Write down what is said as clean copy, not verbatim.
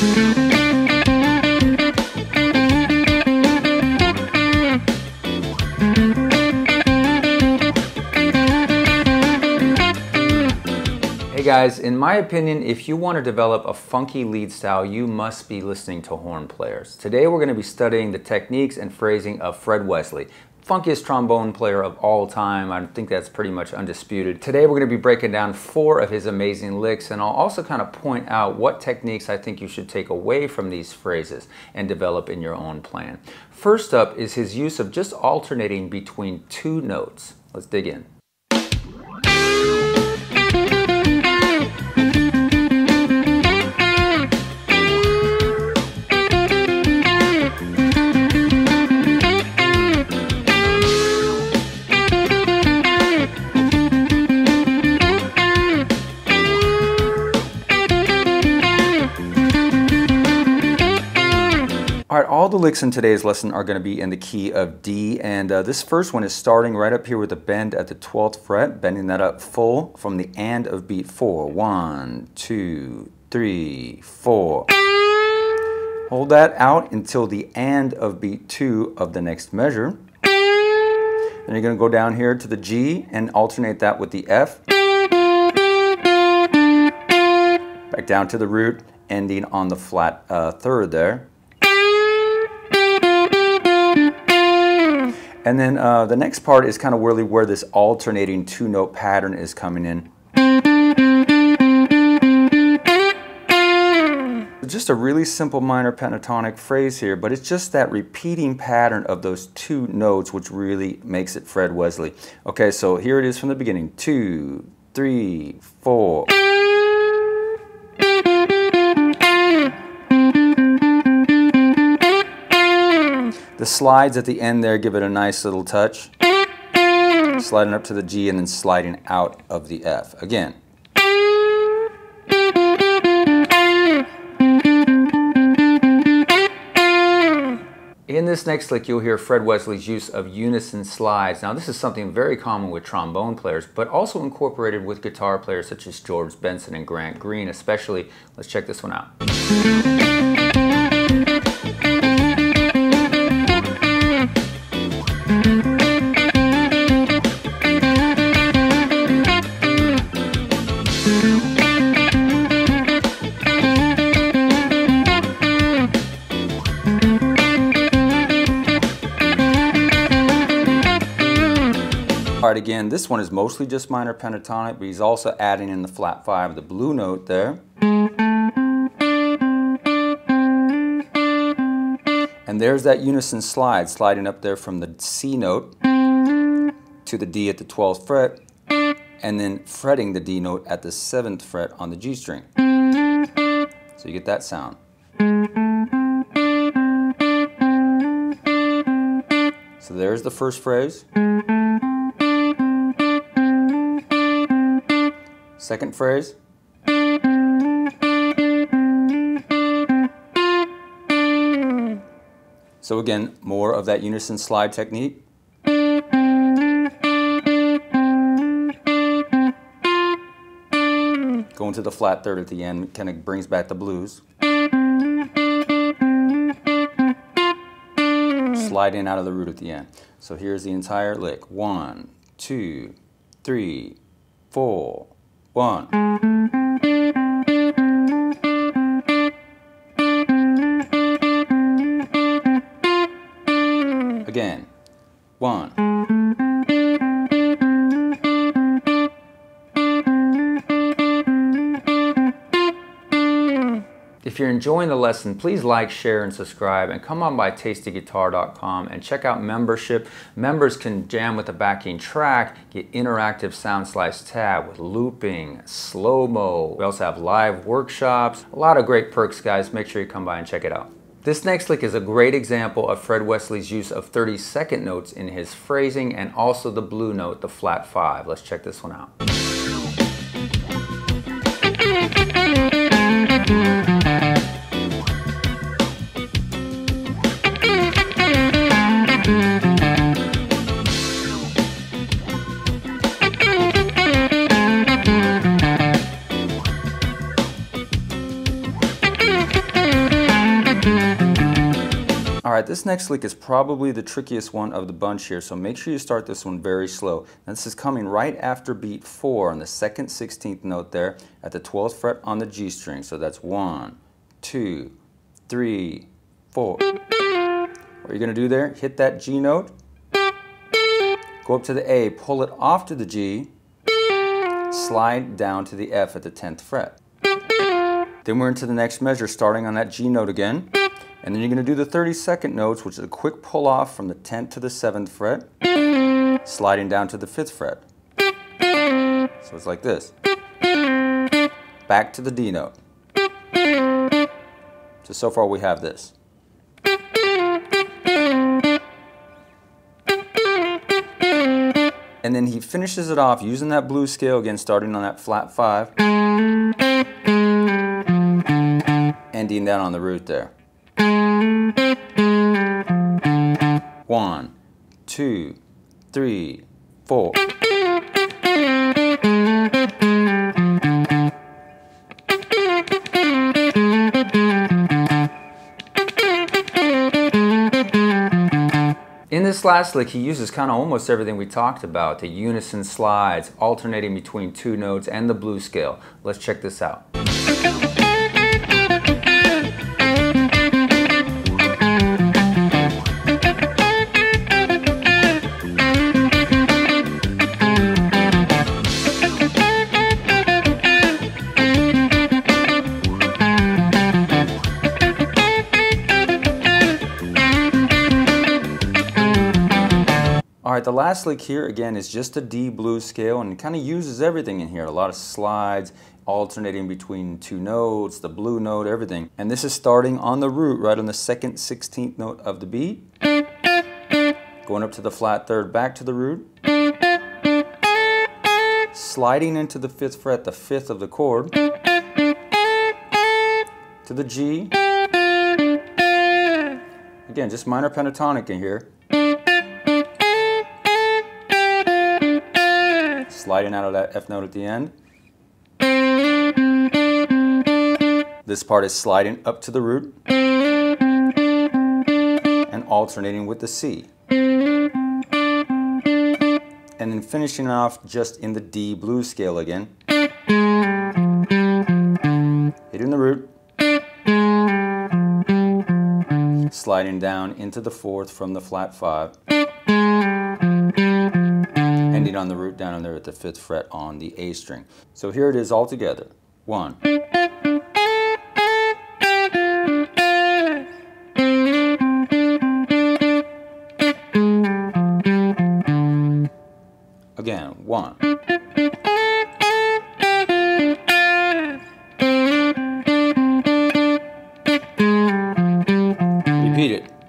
Hey guys, in my opinion, if you want to develop a funky lead style, you must be listening to horn players. Today we're going to be studying the techniques and phrasing of Fred Wesley, funkiest trombone player of all time. I think that's pretty much undisputed. Today we're going to be breaking down 4 of his amazing licks, and I'll also kind of point out what techniques I think you should take away from these phrases and develop in your own plan. First up is his use of just alternating between 2 notes. Let's dig in. All right, all the licks in today's lesson are going to be in the key of D, and this first one is starting right up here with a bend at the 12th fret, bending that up full from the end of beat 4. 1, 2, 3, 4. Hold that out until the end of beat 2 of the next measure. Then you're going to go down here to the G and alternate that with the F. Back down to the root, ending on the flat 3rd there. And then the next part is kind of really where this alternating 2-note pattern is coming in. Just a really simple minor pentatonic phrase here, but it's just that repeating pattern of those 2 notes which really makes it Fred Wesley. Okay, so here it is from the beginning. 2, 3, 4. The slides at the end there give it a nice little touch. Sliding up to the G and then sliding out of the F. Again. In this next lick, you'll hear Fred Wesley's use of unison slides. Now, this is something very common with trombone players, but also incorporated with guitar players such as George Benson and Grant Green especially. Let's check this one out. All right, again, this one is mostly just minor pentatonic, but he's also adding in the flat 5, the blue note there. And there's that unison slide, sliding up there from the C note to the D at the 12th fret, and then fretting the D note at the 7th fret on the G string. So you get that sound. So there's the first phrase. Second phrase. So again, more of that unison slide technique. Going to the flat 3rd at the end, kind of brings back the blues. Slide in out of the root at the end. So here's the entire lick. 1, 2, 3, 4, 1. Again. 1. If you're enjoying the lesson, please like, share, and subscribe, and come on by TastyGuitar.com and check out membership. Members can jam with a backing track, get interactive sound slice tab with looping, slow-mo. We also have live workshops, a lot of great perks, guys. Make sure you come by and check it out. This next lick is a great example of Fred Wesley's use of 32nd notes in his phrasing and also the blue note, the flat 5. Let's check this one out. Alright, this next lick is probably the trickiest one of the bunch here, so make sure you start this one very slow. Now, this is coming right after beat 4 on the second 16th note there at the 12th fret on the G string. So that's 1, 2, 3, 4. What you're going to do there, hit that G note, go up to the A, pull it off to the G, slide down to the F at the 10th fret. Then we're into the next measure, starting on that G note again. And then you're going to do the 32nd notes, which is a quick pull off from the 10th to the 7th fret, sliding down to the 5th fret. So it's like this. Back to the D note. So far we have this. And then he finishes it off using that blues scale again, starting on that flat 5, ending down on the root there. 1, 2, 3, 4. In this last lick, he uses kind of almost everything we talked about, the unison slides, alternating between two notes, and the blues scale. Let's check this out. Alright, the last lick here again is just a D blues scale, and it kind of uses everything in here. A lot of slides, alternating between two notes, the blue note, everything. And this is starting on the root, right on the second 16th note of the beat. Going up to the flat 3rd, back to the root. Sliding into the 5th fret, the 5th of the chord. To the G. Again, just minor pentatonic in here. Sliding out of that F note at the end. This part is sliding up to the root and alternating with the C. And then finishing off just in the D blues scale again. Hitting the root, sliding down into the 4th from the flat 5. Ending on the root down in there at the 5th fret on the A string. So here it is all together. 1. Again, 1. Repeat it.